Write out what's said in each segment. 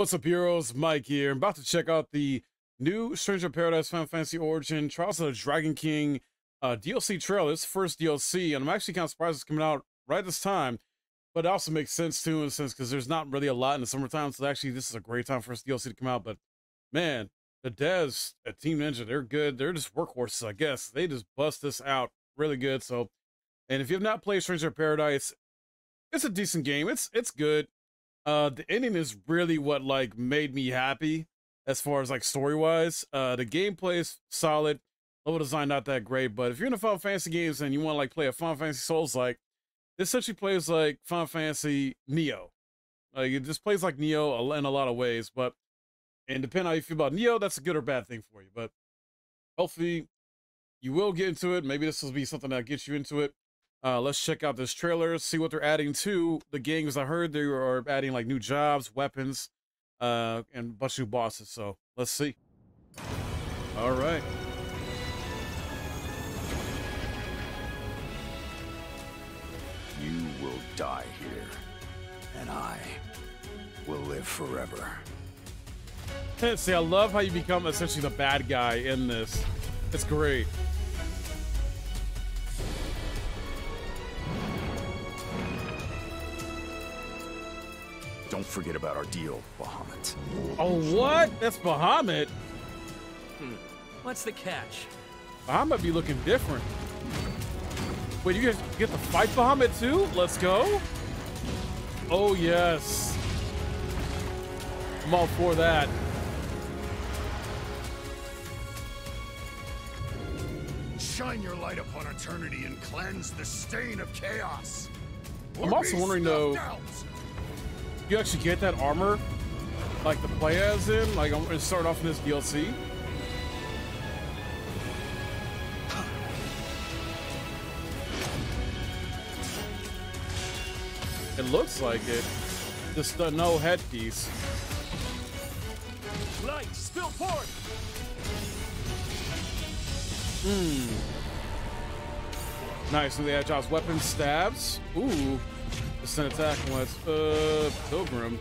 What's up, heroes? Mike here. I'm about to check out the new Stranger of Paradise Final Fantasy Origin Trials of the Dragon King DLC trailer. It's the first DLC, and I'm actually kind of surprised it's coming out right this time, but it also makes sense too, in a sense, because there's not really a lot in the summertime, so actually this is a great time for this DLC to come out. But man, the devs at Team Ninja, they're good. They're just workhorses, I guess. They just bust this out really good. So, and if you have not played Stranger of Paradise, it's a decent game. It's good. The ending is really what made me happy as far as story wise. The gameplay is solid, level design not that great, but if you're into Final Fantasy games and you want to play a Final Fantasy Souls, this essentially plays like Final Fantasy Nioh. It just plays like Nioh in a lot of ways, and depending on how you feel about Nioh, that's a good or bad thing for you. But hopefully you will get into it. Maybe this will be something that gets you into it. Let's check out this trailer, see what they're adding to the games. I heard they are adding new jobs, weapons, and a bunch of new bosses. So let's see. All right. You will die here, and I will live forever. Let's see, I love how you become essentially the bad guy in this. It's great. Don't forget about our deal, Bahamut. Oh, what? That's Bahamut? What's the catch? Bahamut be looking different. Wait, you guys get to fight Bahamut too? Let's go. Oh, yes. I'm all for that. Shine your light upon eternity and cleanse the stain of chaos. I'm also wondering, though, you actually get that armor, the play as in, I'm gonna start off in this DLC. It looks like it. Just the no headpiece. Light, spill forth. Nice. So they have Job's weapons, stabs. Ooh. It's an attack once. Pilgrim.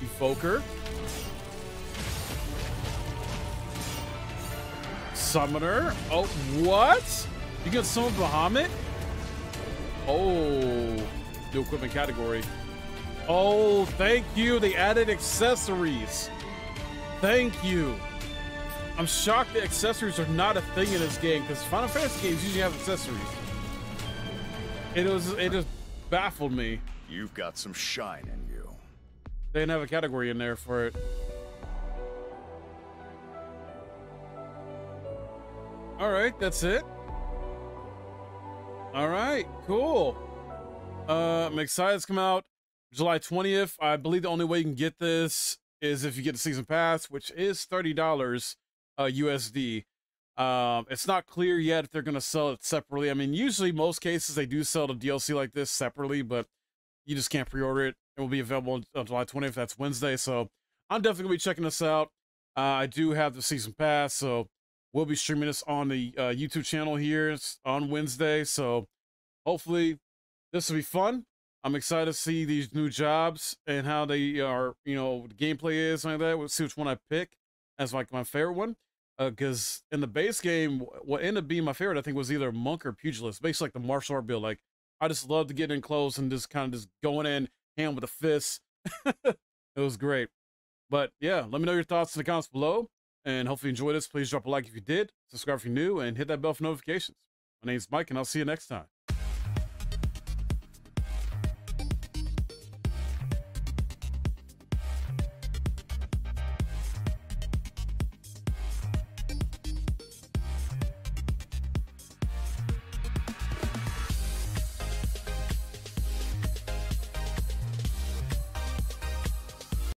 Evoker. Summoner. Oh, what? You get summon Bahamut? Oh. New equipment category. Oh, thank you. They added accessories. Thank you. I'm shocked that accessories are not a thing in this game, because Final Fantasy games usually have accessories. It just baffled me. You've got some shine in you. They didn't have a category in there for it. All right, that's it. All right, cool. I'm excited it's come out July 20th. I believe the only way you can get this is if you get the season pass, which is $30 USD. It's not clear yet if they're going to sell it separately. I mean, usually most cases they do sell the DLC like this separately, but you just can't pre-order it. It will be available on July 20th. That's Wednesday. So I'm definitely going to be checking this out. I do have the season pass, so we'll be streaming this on the YouTube channel here on Wednesday. So hopefully this will be fun. I'm excited to see these new jobs and how they are, the gameplay is like that. We'll see which one I pick as my favorite one. Because in the base game, what ended up being my favorite, I think, was either monk or pugilist, basically the martial art build. I just love to get in close and just kind of going in, hand with a fist. It was great. But yeah, let me know your thoughts in the comments below. And hopefully you enjoyed this. Please drop a like if you did, subscribe if you're new, and hit that bell for notifications. My name's Mike, and I'll see you next time.